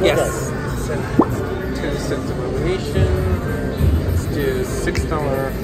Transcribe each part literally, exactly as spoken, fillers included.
Yes. ten cents of elimination. Let's do six dollars.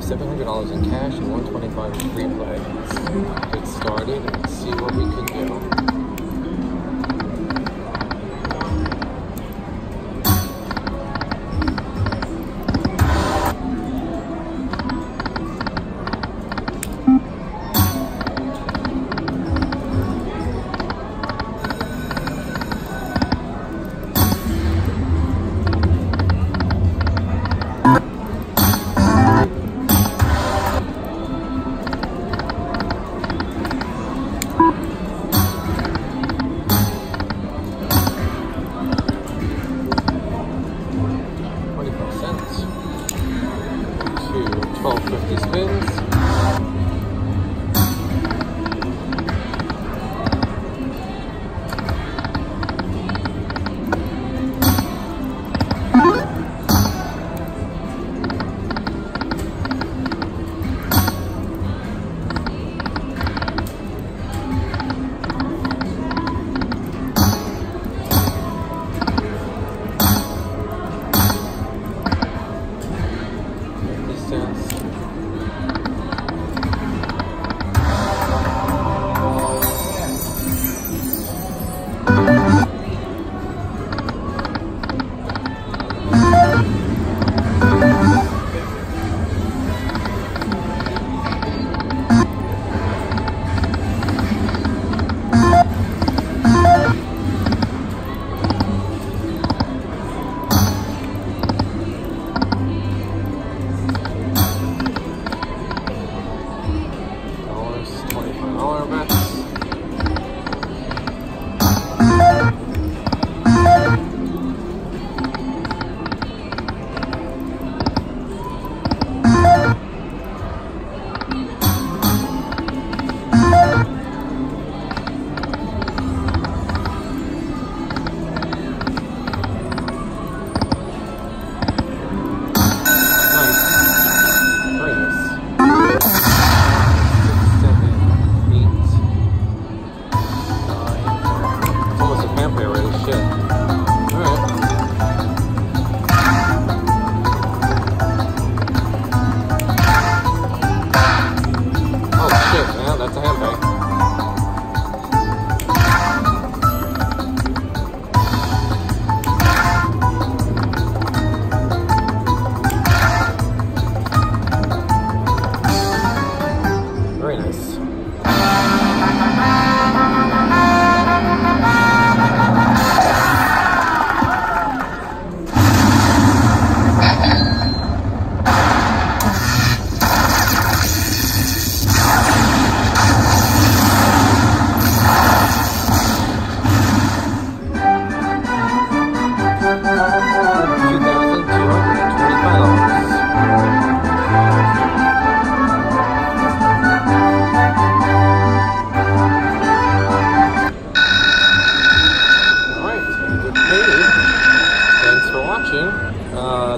have seven hundred dollars in cash and one hundred twenty-five dollars in free play. Let's get started and see what we can .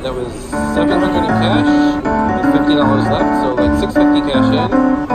That was seven hundred in cash and fifty dollars left, so like six fifty cash in.